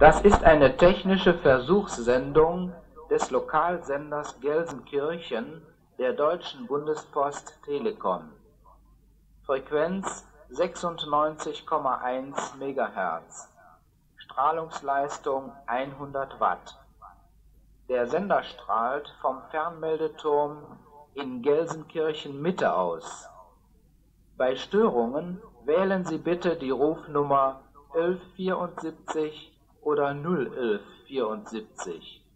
Das ist eine technische Versuchssendung des Lokalsenders Gelsenkirchen der Deutschen Bundespost Telekom. Frequenz 96,1 MHz. Strahlungsleistung 100 Watt. Der Sender strahlt vom Fernmeldeturm in Gelsenkirchen Mitte aus. Bei Störungen wählen Sie bitte die Rufnummer 1174 oder 01174.